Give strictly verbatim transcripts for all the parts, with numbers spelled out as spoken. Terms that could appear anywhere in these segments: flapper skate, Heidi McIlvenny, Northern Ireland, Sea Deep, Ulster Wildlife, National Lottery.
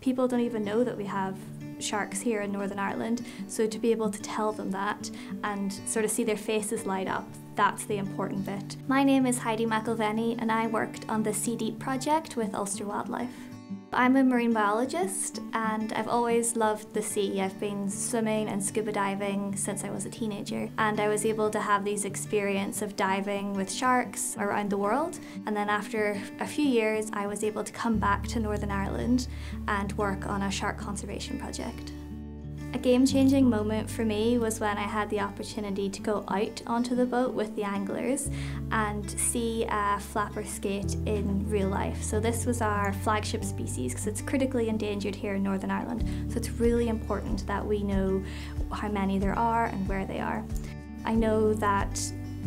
People don't even know that we have sharks here in Northern Ireland, so to be able to tell them that and sort of see their faces light up, that's the important bit. My name is Heidi McIlvenny and I worked on the Sea Deep project with Ulster Wildlife. I'm a marine biologist and I've always loved the sea. I've been swimming and scuba diving since I was a teenager, and I was able to have these experience of diving with sharks around the world. And then after a few years I was able to come back to Northern Ireland and work on a shark conservation project. A game-changing moment for me was when I had the opportunity to go out onto the boat with the anglers and see a flapper skate in real life. So this was our flagship species because it's critically endangered here in Northern Ireland. So it's really important that we know how many there are and where they are. I know that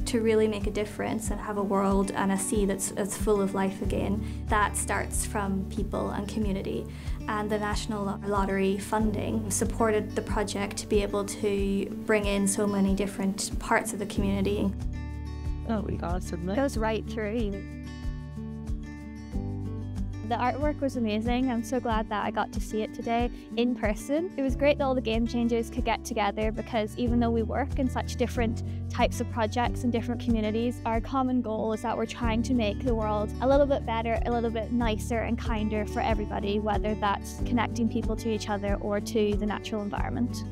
to really make a difference and have a world and a sea that's, that's full of life again, that starts from people and community. And the National Lottery funding supported the project to be able to bring in so many different parts of the community. Oh my God, suddenly. It goes right through. The artwork was amazing. I'm so glad that I got to see it today in person. It was great that all the game changers could get together, because even though we work in such different types of projects in different communities, our common goal is that we're trying to make the world a little bit better, a little bit nicer and kinder for everybody, whether that's connecting people to each other or to the natural environment.